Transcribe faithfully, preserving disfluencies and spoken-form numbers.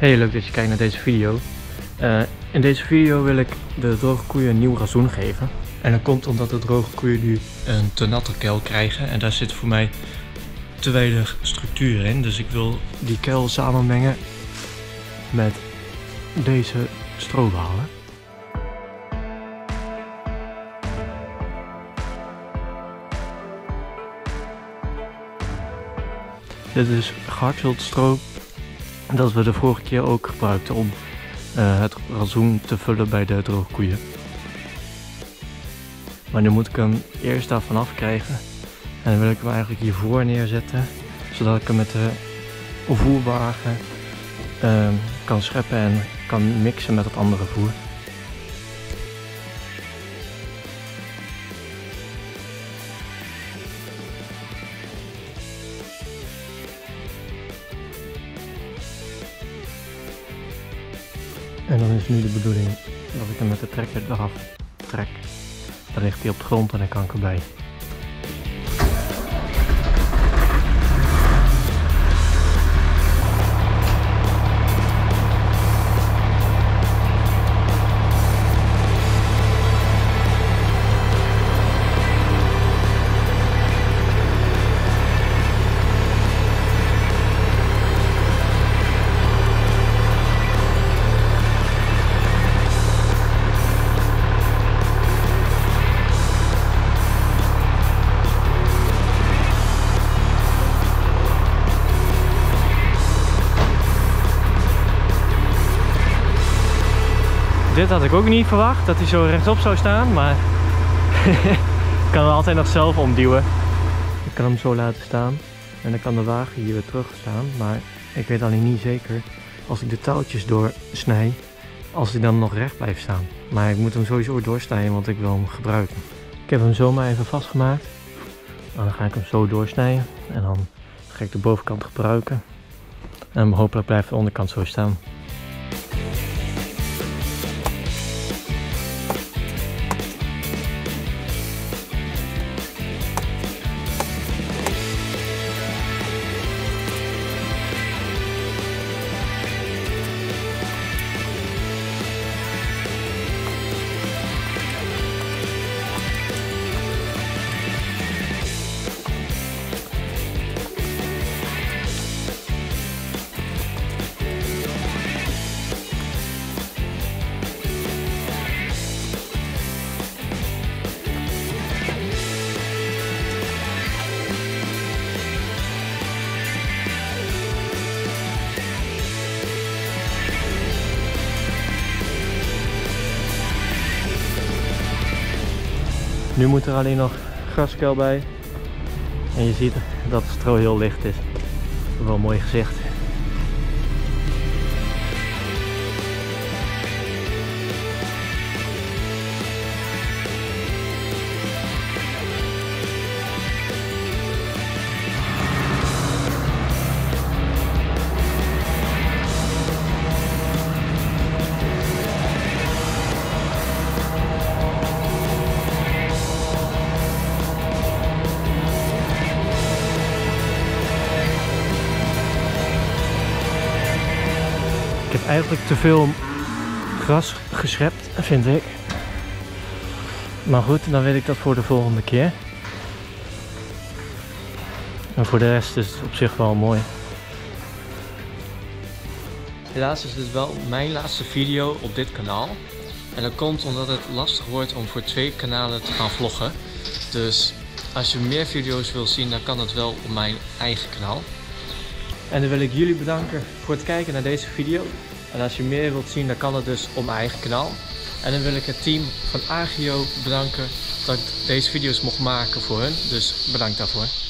Hey, leuk dat je kijkt naar deze video. Uh, in deze video wil ik de droge koeien een nieuw razoen geven. En dat komt omdat de droge koeien nu een te natte kuil krijgen. En daar zit voor mij te weinig structuur in. Dus ik wil die kuil samenmengen met deze stroobalen. Dit is gehakteld stro dat we de vorige keer ook gebruikten om uh, het razoen te vullen bij de droge koeien. Maar nu moet ik hem eerst daarvan afkrijgen en dan wil ik hem eigenlijk hiervoor neerzetten, zodat ik hem met de voerwagen uh, kan scheppen en kan mixen met het andere voer. En dan is nu de bedoeling dat ik hem met de trekker eraf trek. Dan ligt hij op de grond en dan kan ik erbij. Dit had ik ook niet verwacht, dat hij zo rechtop zou staan, maar ik kan hem altijd nog zelf omduwen. Ik kan hem zo laten staan en dan kan de wagen hier weer terug staan, maar ik weet alleen niet zeker als ik de touwtjes doorsnij, als hij dan nog recht blijft staan. Maar ik moet hem sowieso doorsnijden, want ik wil hem gebruiken. Ik heb hem zomaar even vastgemaakt en dan ga ik hem zo doorsnijden en dan ga ik de bovenkant gebruiken en hopelijk blijft de onderkant zo staan. Nu moet er alleen nog graskuil bij en je ziet dat het stro heel licht is. Wel een mooi gezicht. Ik heb eigenlijk te veel gras geschept, vind ik. Maar goed, dan weet ik dat voor de volgende keer. En voor de rest is het op zich wel mooi. Helaas is dit wel mijn laatste video op dit kanaal. En dat komt omdat het lastig wordt om voor twee kanalen te gaan vloggen. Dus als je meer video's wilt zien, dan kan dat wel op mijn eigen kanaal. En dan wil ik jullie bedanken voor het kijken naar deze video. En als je meer wilt zien, dan kan het dus op mijn eigen kanaal. En dan wil ik het team van Agrio bedanken dat ik deze video's mocht maken voor hun. Dus bedankt daarvoor.